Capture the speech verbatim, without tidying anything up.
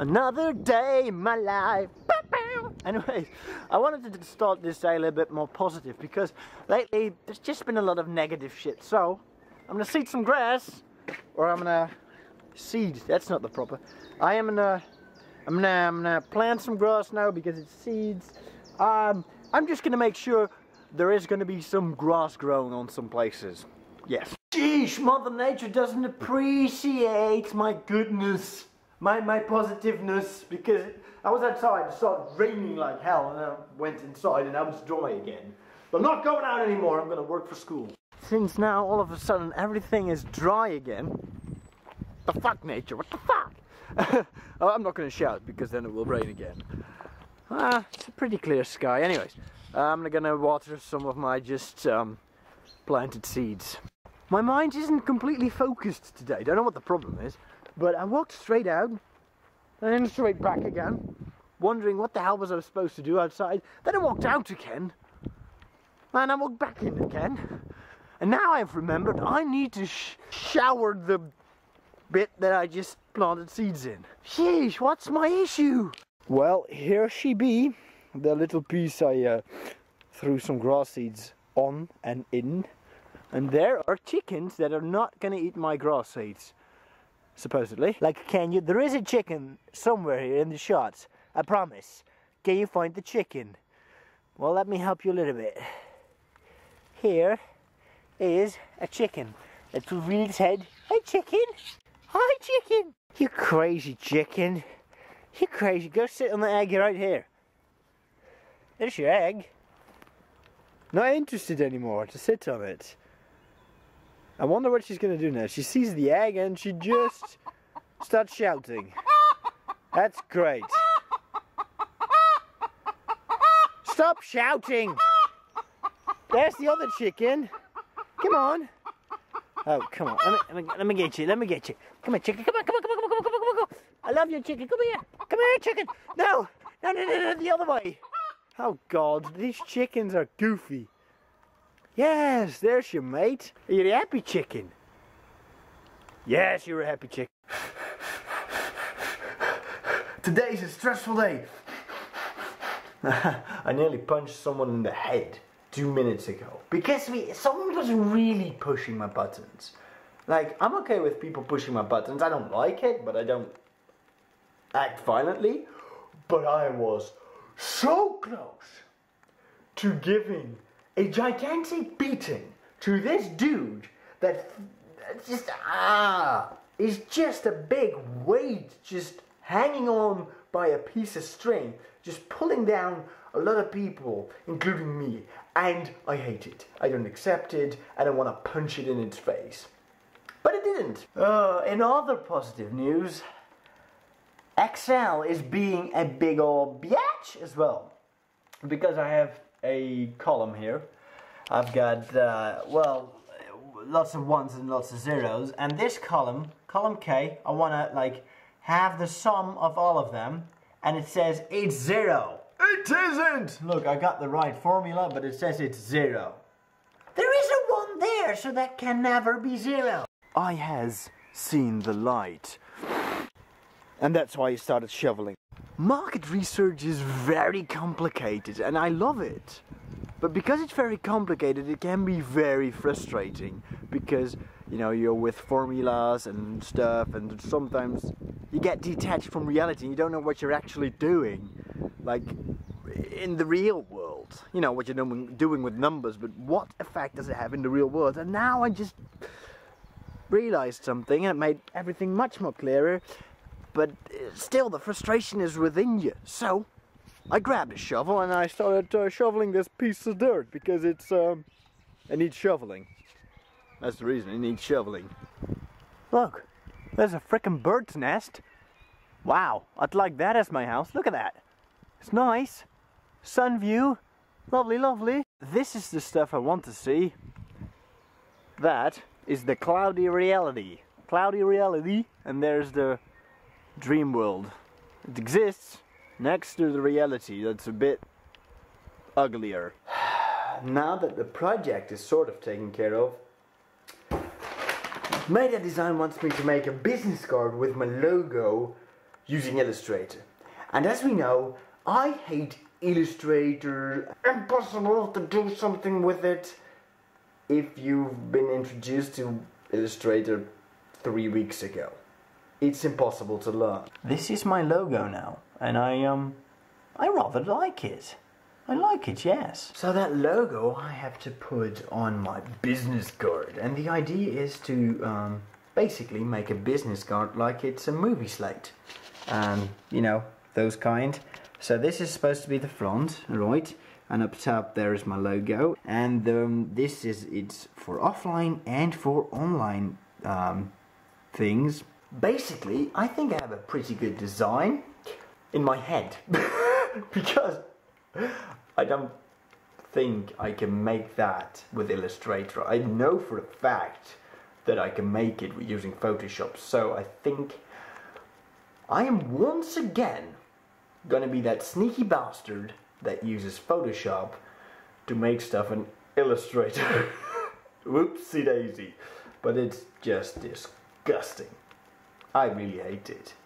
Another day in my life. Bow, bow. Anyways, I wanted to start this day a little bit more positive because lately there's just been a lot of negative shit. So I'm gonna seed some grass, or I'm gonna seed. That's not the proper. I am gonna, I'm gonna, I'm gonna plant some grass now because it's seeds. Um, I'm just gonna make sure there is gonna be some grass grown on some places. Yes. Sheesh, Mother Nature doesn't appreciate my goodness. My, my positiveness, because I was outside, it started raining like hell, and I went inside and I was dry again. But I'm not going out anymore, I'm gonna work for school. Since now all of a sudden everything is dry again. The fuck, nature, what the fuck? Oh, I'm not gonna shout because then it will rain again. Ah, it's a pretty clear sky. Anyways, I'm gonna water some of my just um, planted seeds. My mind isn't completely focused today, I don't know what the problem is. But I walked straight out, and then straight back again, wondering what the hell was I supposed to do outside. Then I walked out again, and I walked back in again. And now I've remembered I need to sh shower the bit that I just planted seeds in. Sheesh, what's my issue? Well, here she be, the little piece I uh, threw some grass seeds on and in. And there are chickens that are not gonna eat my grass seeds. Supposedly. Like, can you? There is a chicken somewhere here in the shots. I promise. Can you find the chicken? Well, let me help you a little bit. Here is a chicken. Let's reveal its head. Hey, chicken! Hi, chicken! You crazy chicken! You crazy! Go sit on the egg right here. There's your egg. Not interested anymore to sit on it. I wonder what she's gonna do now. She sees the egg and she just starts shouting. That's great. Stop shouting! There's the other chicken. Come on. Oh, come on. Let me, let me, let me get you. Let me get you. Come on, chicken. Come on, come on, come on, come on, come on, come on. I love you, chicken. Come here. Come here, chicken. No. No, no, no, no. The other way. Oh, God. These chickens are goofy. Yes, there's your mate. You're a happy chicken. Yes, you're a happy chicken. Today's a stressful day. I nearly punched someone in the head two minutes ago. Because we, someone was really pushing my buttons. Like, I'm okay with people pushing my buttons. I don't like it, but I don't act violently. But I was so close to giving a gigantic beating to this dude that just, ah, is just a big weight just hanging on by a piece of string, just pulling down a lot of people, including me, and I hate it. I don't accept it, and I want to punch it in its face. But it didn't. Uh, in other positive news, X L is being a big old biatch as well, because I have a column here. I've got, uh, well, lots of ones and lots of zeros, and this column, column K, I wanna, like, have the sum of all of them, and it says it's zero. It isn't! Look, I got the right formula, but it says it's zero. There is a one there, so that can never be zero. I has seen the light. And that's why he started shoveling. Market research is very complicated and I love it, but because it's very complicated it can be very frustrating, because you know you're with formulas and stuff and sometimes you get detached from reality and you don't know what you're actually doing, like in the real world. You know what you're doing with numbers, but what effect does it have in the real world? And now I just realized something and it made everything much more clearer. But still, the frustration is within you. So, I grabbed a shovel and I started uh, shoveling this piece of dirt because it's, um, it needs shoveling. That's the reason, it needs shoveling. Look, there's a frickin' bird's nest. Wow, I'd like that as my house. Look at that. It's nice. Sun view. Lovely, lovely. This is the stuff I want to see. That is the cloudy reality. Cloudy reality, and there's the dream world. It exists next to the reality that's a bit uglier. Now that the project is sort of taken care of, Meta Design wants me to make a business card with my logo using Illustrator. And as we know, I hate Illustrator. Impossible to do something with it. If you've been introduced to Illustrator three weeks ago, it's impossible to learn. This is my logo now, and I um I rather like it. I like it, yes. So that logo I have to put on my business card, and the idea is to um, basically make a business card like it's a movie slate. Um, you know, those kind. So this is supposed to be the front, right? And up top there is my logo, and um, this is it's for offline and for online um, things. Basically, I think I have a pretty good design in my head because I don't think I can make that with Illustrator. I know for a fact that I can make it using Photoshop, so I think I am once again gonna be that sneaky bastard that uses Photoshop to make stuff in Illustrator. Whoopsie daisy. But it's just disgusting. I really hate it.